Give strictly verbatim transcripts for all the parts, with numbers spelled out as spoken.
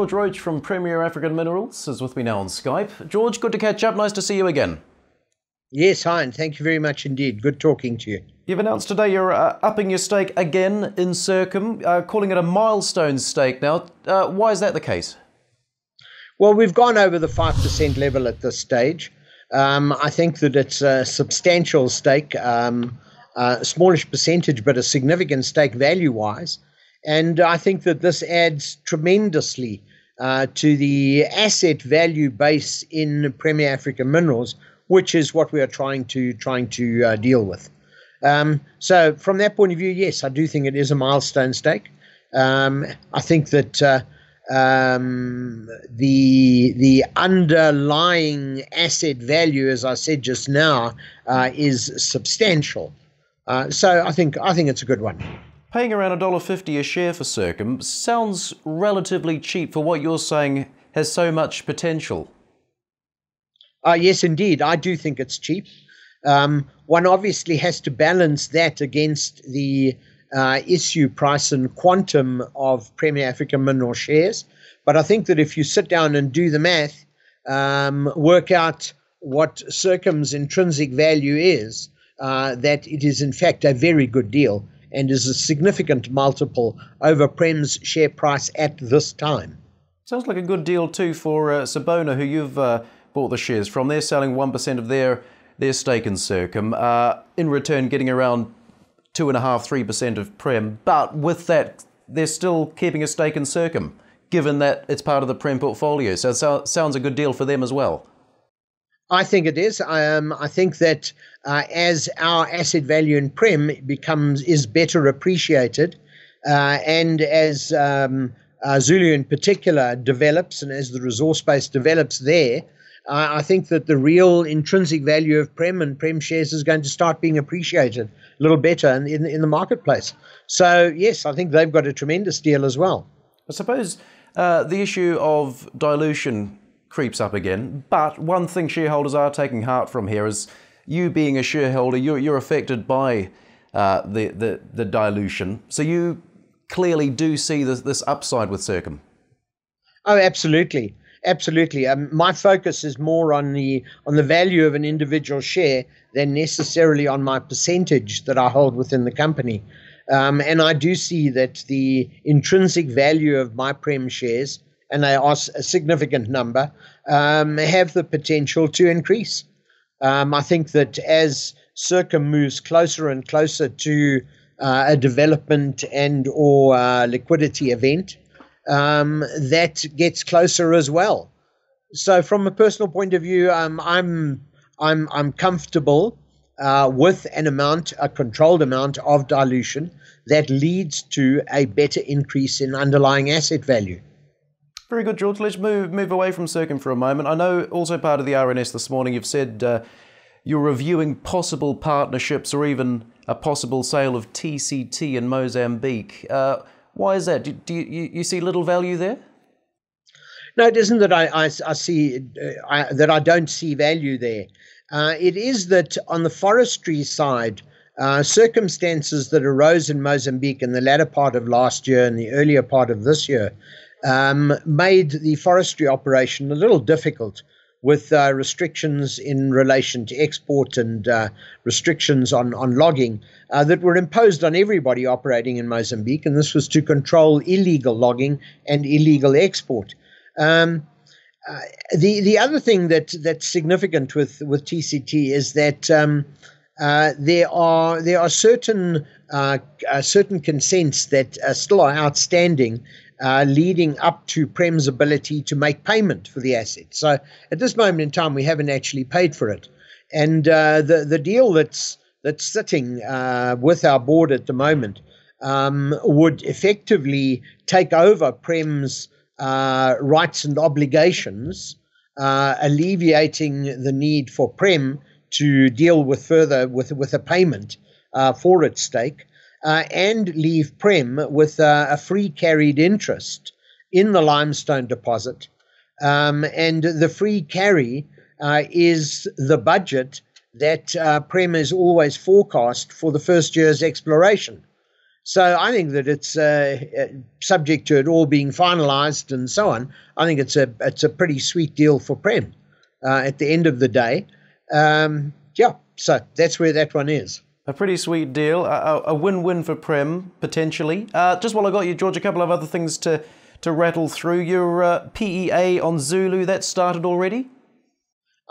George Roach from Premier African Minerals is with me now on Skype. George, good to catch up. Nice to see you again. Yes, hi, and thank you very much indeed. Good talking to you. You've announced today you're uh, upping your stake again in Circum, uh, calling it a milestone stake now. Uh, why is that the case? Well, we've gone over the five percent level at this stage. Um, I think that it's a substantial stake, um, a smallish percentage, but a significant stake value-wise. And I think that this adds tremendously uh, to the asset value base in Premier African Minerals, which is what we are trying to trying to uh, deal with. Um, so from that point of view, yes, I do think it is a milestone stake. Um, I think that uh, um, the the underlying asset value, as I said just now, uh, is substantial. Uh, so I think I think it's a good one. Paying around a dollar fifty a share for Circum sounds relatively cheap for what you're saying has so much potential. Uh, yes, indeed. I do think it's cheap. Um, one obviously has to balance that against the uh, issue price and quantum of Premier African Mineral shares. But I think that if you sit down and do the math, um, work out what Circum's intrinsic value is, uh, that it is in fact a very good deal and is a significant multiple over Prem's share price at this time. Sounds like a good deal too for uh, Sabona, who you've uh, bought the shares from. They're selling one percent of their, their stake in Circum, uh, in return getting around two point five to three percent of Prem. But with that, they're still keeping a stake in Circum, given that it's part of the Prem portfolio. So it so sounds a good deal for them as well. I think it is. Um, I think that uh, as our asset value in Prem becomes is better appreciated, uh, and as um, uh, Zulu in particular develops, and as the resource base develops there, uh, I think that the real intrinsic value of Prem and Prem shares is going to start being appreciated a little better in, in, in the marketplace. So yes, I think they've got a tremendous deal as well. I suppose uh, the issue of dilution creeps up again, but one thing shareholders are taking heart from here is you being a shareholder, you're, you're affected by uh, the, the, the dilution. So you clearly do see this, this upside with Circum. Oh, absolutely. Absolutely. Um, my focus is more on the, on the value of an individual share than necessarily on my percentage that I hold within the company. Um, and I do see that the intrinsic value of my Prem shares, and they are a significant number, um, have the potential to increase. Um, I think that as Circum moves closer and closer to uh, a development and or uh, liquidity event, um, that gets closer as well. So from a personal point of view, um, I'm, I'm, I'm comfortable uh, with an amount, a controlled amount of dilution that leads to a better increase in underlying asset value. Very good, George. Let's move, move away from Circum for a moment. I know also part of the R N S this morning you've said uh, you're reviewing possible partnerships or even a possible sale of T C T in Mozambique. Uh, why is that? Do, do you, you see little value there? No, it isn't that I, I, I see uh, I, that I don't see value there. Uh, it is that on the forestry side, uh, circumstances that arose in Mozambique in the latter part of last year and the earlier part of this year Um, made the forestry operation a little difficult with uh, restrictions in relation to export and uh, restrictions on, on logging uh, that were imposed on everybody operating in Mozambique, and this was to control illegal logging and illegal export. Um, uh, the, the other thing that, that's significant with, with T C T is that um, uh, there are, there are certain, uh, uh, certain consents that uh, still are outstanding Uh, leading up to Prem's ability to make payment for the asset. So at this moment in time, we haven't actually paid for it. And uh, the, the deal that's, that's sitting uh, with our board at the moment um, would effectively take over Prem's uh, rights and obligations, uh, alleviating the need for Prem to deal with further with, with a payment uh, for its stake. Uh, and leave Prem with uh, a free carried interest in the limestone deposit. Um, and the free carry uh, is the budget that uh, Prem has always forecast for the first year's exploration. So I think that it's uh, subject to it all being finalized and so on. I think it's a it's a pretty sweet deal for Prem uh, at the end of the day. Um, yeah, so that's where that one is. A pretty sweet deal, a win-win for Prem, potentially. Uh, just while I got you, George, a couple of other things to, to rattle through. Your uh, P E A on Zulu, that started already?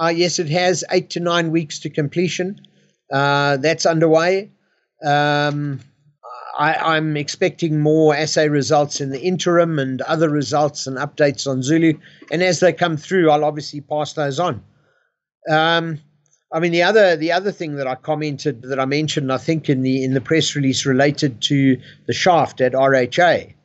Uh, yes, it has. Eight to nine weeks to completion. Uh, that's underway. Um, I, I'm expecting more assay results in the interim and other results and updates on Zulu. And as they come through, I'll obviously pass those on. Um, I mean, the other the other thing that I commented, that I mentioned, I think in the in the press release, related to the shaft at R H A,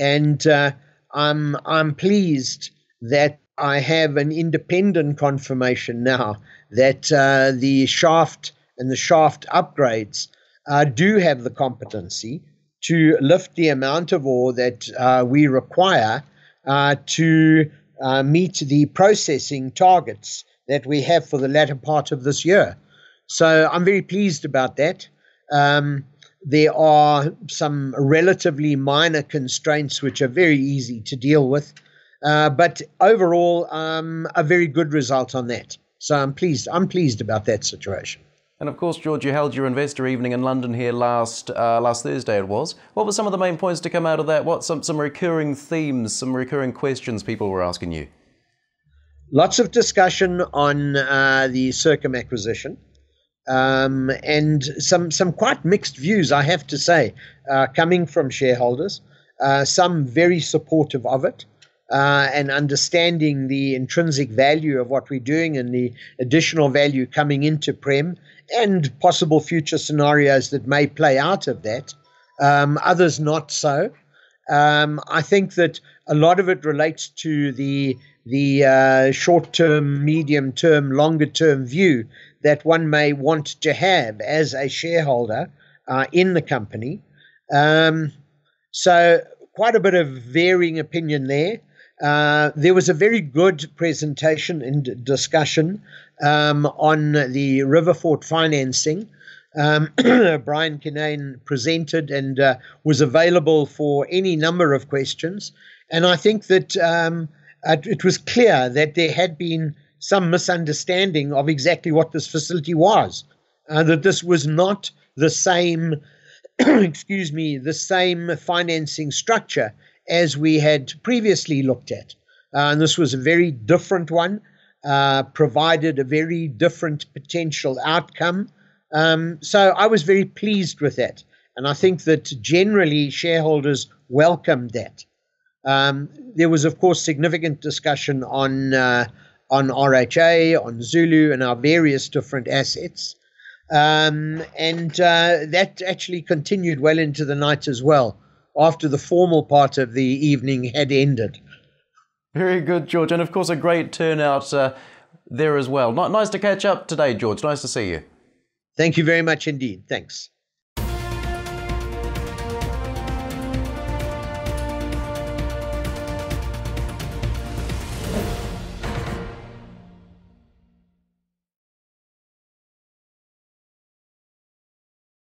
and uh, I'm I'm pleased that I have an independent confirmation now that uh, the shaft and the shaft upgrades uh, do have the competency to lift the amount of ore that uh, we require uh, to uh, meet the processing targets that we have for the latter part of this year. So I'm very pleased about that. Um, there are some relatively minor constraints which are very easy to deal with, uh, but overall um, a very good result on that. So I'm pleased. I'm pleased about that situation. And of course, George, you held your investor evening in London here last uh, last Thursday it was. What were some of the main points to come out of that? What some some recurring themes, some recurring questions people were asking you? Lots of discussion on uh, the Circum acquisition, um, and some some quite mixed views, I have to say, uh, coming from shareholders. Uh, some very supportive of it, uh, and understanding the intrinsic value of what we're doing and the additional value coming into Prem and possible future scenarios that may play out of that. Um, others not so. Um, I think that a lot of it relates to the the uh, short-term, medium-term, longer-term view that one may want to have as a shareholder uh, in the company. Um, so quite a bit of varying opinion there. Uh, there was a very good presentation and discussion um, on the Riverfort financing. Um, Brian Kinane presented and uh, was available for any number of questions. And I think that um, it was clear that there had been some misunderstanding of exactly what this facility was, uh, that this was not the same, excuse me, the same financing structure as we had previously looked at. Uh, and this was a very different one, uh, provided a very different potential outcome. Um, so I was very pleased with that. And I think that generally shareholders welcomed that. Um, there was, of course, significant discussion on uh, on R H A, on Zulu, and our various different assets, um, and uh, that actually continued well into the night as well, after the formal part of the evening had ended. Very good, George, and of course a great turnout uh, there as well. Nice to catch up today, George. Nice to see you. Thank you very much indeed. Thanks.